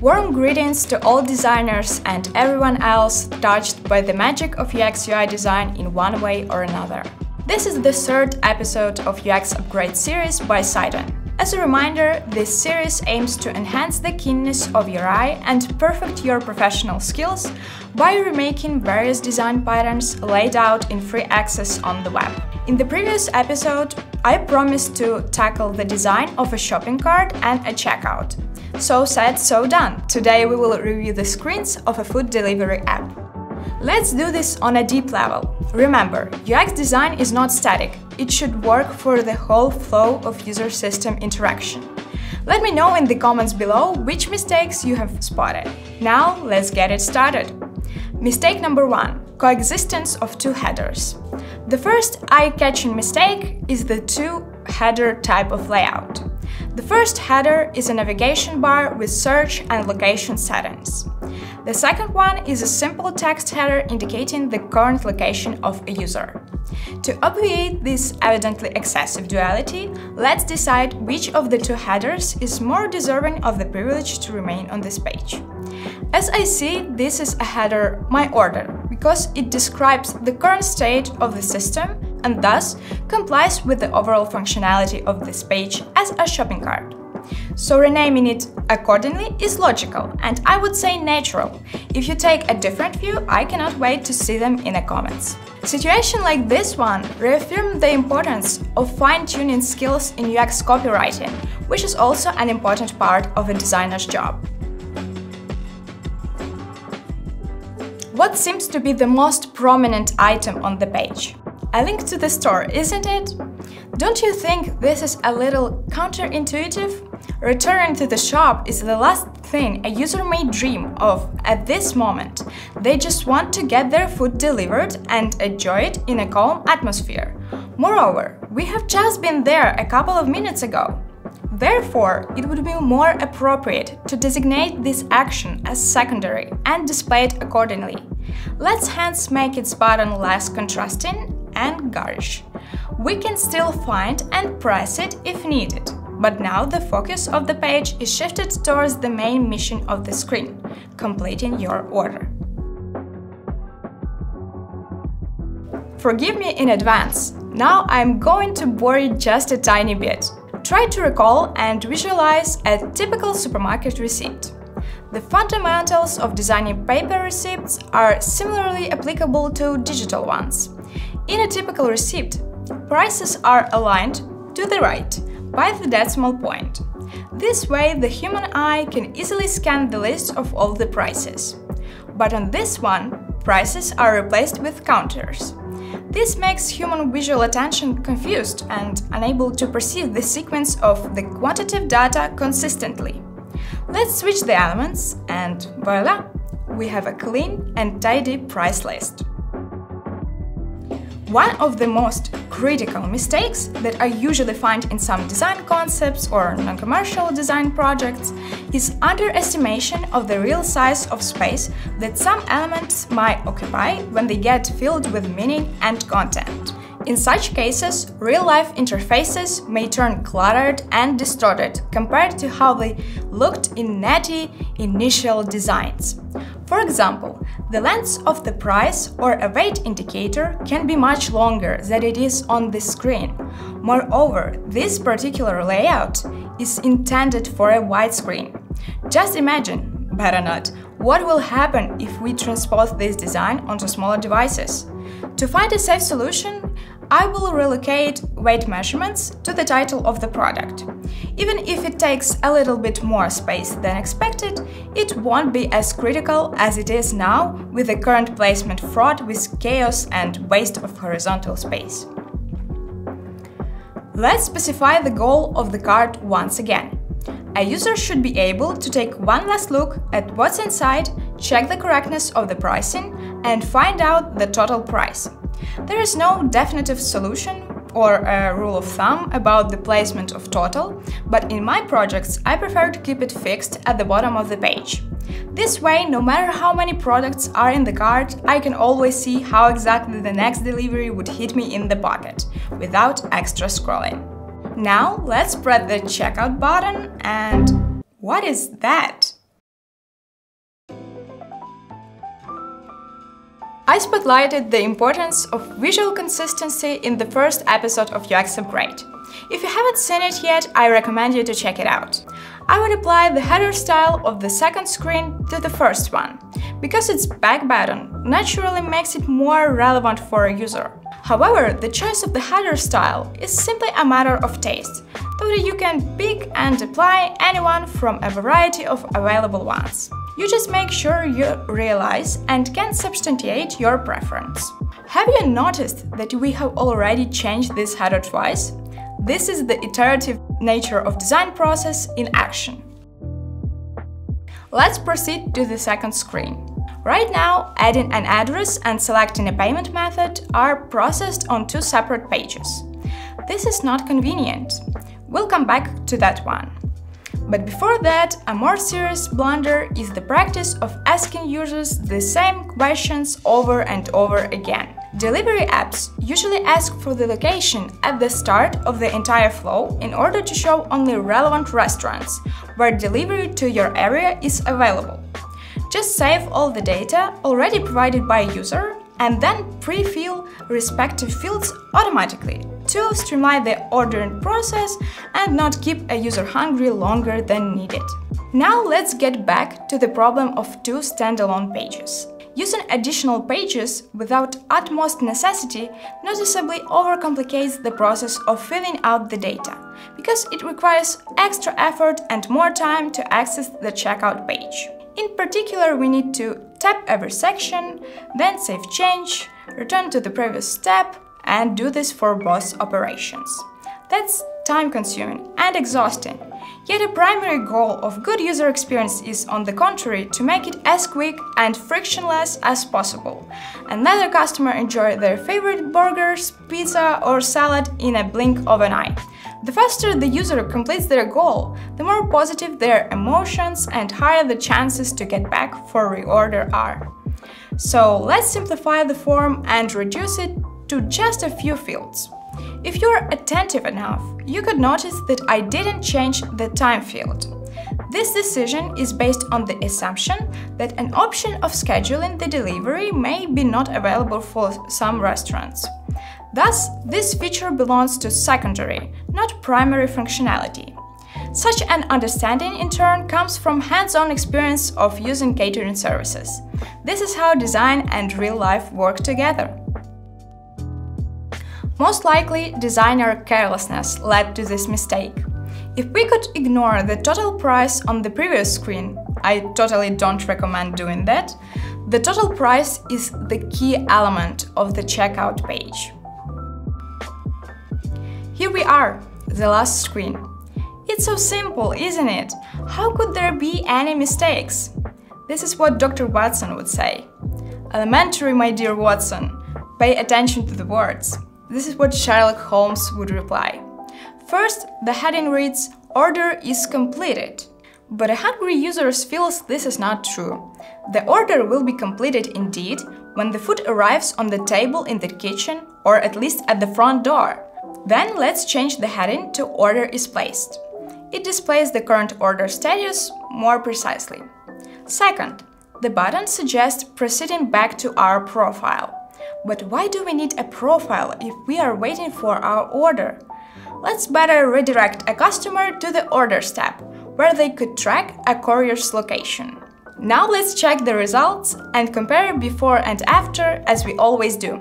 Warm greetings to all designers and everyone else touched by the magic of UX/UI design in one way or another. This is the third episode of UX Upgrade series by Cieden. As a reminder, this series aims to enhance the keenness of your eye and perfect your professional skills by remaking various design patterns laid out in free access on the web. In the previous episode, I promised to tackle the design of a shopping cart and a checkout. So said, so done. Today we will review the screens of a food delivery app. Let's do this on a deep level. Remember, UX design is not static. It should work for the whole flow of user-system interaction. Let me know in the comments below which mistakes you have spotted. Now let's get it started. Mistake number one: coexistence of two headers. The first eye-catching mistake is the two-header type of layout. The first header is a navigation bar with search and location settings. The second one is a simple text header indicating the current location of a user. To obviate this evidently excessive duality, let's decide which of the two headers is more deserving of the privilege to remain on this page. As I see, this is a header "My Order" because it describes the current state of the system and thus complies with the overall functionality of this page as a shopping cart. So renaming it accordingly is logical and I would say natural. If you take a different view, I cannot wait to see them in the comments. Situations like this one reaffirm the importance of fine-tuning skills in UX copywriting, which is also an important part of a designer's job. What seems to be the most prominent item on the page? A link to the store, isn't it? Don't you think this is a little counterintuitive? Returning to the shop is the last thing a user may dream of at this moment. They just want to get their food delivered and enjoy it in a calm atmosphere. Moreover, we have just been there a couple of minutes ago. Therefore, it would be more appropriate to designate this action as secondary and display it accordingly. Let's hence make its button less contrasting and garish. We can still find and press it if needed, but now the focus of the page is shifted towards the main mission of the screen – completing your order. Forgive me in advance, now I'm going to bore you just a tiny bit. Try to recall and visualize a typical supermarket receipt. The fundamentals of designing paper receipts are similarly applicable to digital ones. In a typical receipt, prices are aligned to the right by the decimal point. This way the human eye can easily scan the list of all the prices. But on this one, prices are replaced with counters. This makes human visual attention confused and unable to perceive the sequence of the quantitative data consistently. Let's switch the elements and voila! We have a clean and tidy price list. One of the most critical mistakes that I usually find in some design concepts or non-commercial design projects is underestimation of the real size of space that some elements might occupy when they get filled with meaning and content. In such cases, real-life interfaces may turn cluttered and distorted compared to how they looked in natty initial designs. For example, the length of the price or a weight indicator can be much longer than it is on the screen. Moreover, this particular layout is intended for a widescreen. Just imagine, better not, what will happen if we transpose this design onto smaller devices. To find a safe solution, I will relocate weight measurements to the title of the product. Even if it takes a little bit more space than expected, it won't be as critical as it is now with the current placement fraught with chaos and waste of horizontal space. Let's specify the goal of the cart once again. A user should be able to take one last look at what's inside, check the correctness of the pricing, and find out the total price. There is no definitive solution or a rule of thumb about the placement of total, but in my projects I prefer to keep it fixed at the bottom of the page. This way, no matter how many products are in the cart, I can always see how exactly the next delivery would hit me in the pocket, without extra scrolling. Now let's press the checkout button and… what is that? I spotlighted the importance of visual consistency in the first episode of UX Upgrade. If you haven't seen it yet, I recommend you to check it out. I would apply the header style of the second screen to the first one, because its back button naturally makes it more relevant for a user. However, the choice of the header style is simply a matter of taste, though you can pick and apply anyone from a variety of available ones. You just make sure you realize and can substantiate your preference. Have you noticed that we have already changed this header twice? This is the iterative nature of design process in action. Let's proceed to the second screen. Right now, adding an address and selecting a payment method are processed on two separate pages. This is not convenient. We'll come back to that one. But before that, a more serious blunder is the practice of asking users the same questions over and over again. Delivery apps usually ask for the location at the start of the entire flow in order to show only relevant restaurants where delivery to your area is available. Just save all the data already provided by a user and then pre-fill respective fields automatically to streamline the ordering process and not keep a user hungry longer than needed. Now let's get back to the problem of two standalone pages. Using additional pages without utmost necessity noticeably overcomplicates the process of filling out the data, because it requires extra effort and more time to access the checkout page. In particular, we need to tap every section, then save change, return to the previous step, and do this for both operations. That's time-consuming and exhausting. Yet a primary goal of good user experience is, on the contrary, to make it as quick and frictionless as possible, and let the customer enjoy their favorite burgers, pizza or salad in a blink of an eye. The faster the user completes their goal, the more positive their emotions and higher the chances to get back for reorder are. So let's simplify the form and reduce it to just a few fields. If you're attentive enough, you could notice that I didn't change the time field. This decision is based on the assumption that an option of scheduling the delivery may be not available for some restaurants. Thus, this feature belongs to secondary, not primary functionality. Such an understanding, in turn, comes from hands-on experience of using catering services. This is how design and real life work together. Most likely, designer carelessness led to this mistake. If we could ignore the total price on the previous screen, I totally don't recommend doing that, the total price is the key element of the checkout page. Here we are, the last screen. It's so simple, isn't it? How could there be any mistakes? This is what Dr. Watson would say. Elementary, my dear Watson, pay attention to the words. This is what Sherlock Holmes would reply. First, the heading reads, "Order is completed." But a hungry user feels this is not true. The order will be completed indeed when the food arrives on the table in the kitchen or at least at the front door. Then let's change the heading to "Order is placed." It displays the current order status more precisely. Second, the button suggests proceeding back to our profile. But why do we need a profile if we are waiting for our order? Let's better redirect a customer to the Orders tab, where they could track a courier's location. Now let's check the results and compare before and after, as we always do.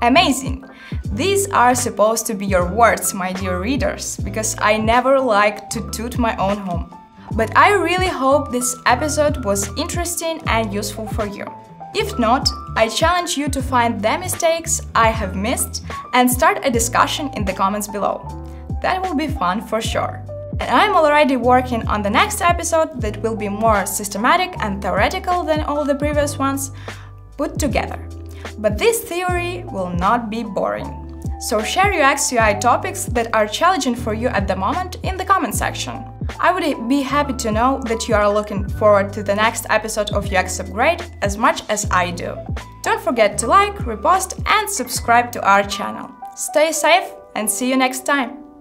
Amazing! These are supposed to be your words, my dear readers, because I never like to toot my own horn. But I really hope this episode was interesting and useful for you. If not, I challenge you to find the mistakes I have missed and start a discussion in the comments below. That will be fun for sure. And I'm already working on the next episode that will be more systematic and theoretical than all the previous ones put together. But this theory will not be boring. So share UX/UI topics that are challenging for you at the moment in the comment section. I would be happy to know that you are looking forward to the next episode of UX Upgrade as much as I do. Don't forget to like, repost and subscribe to our channel. Stay safe and see you next time!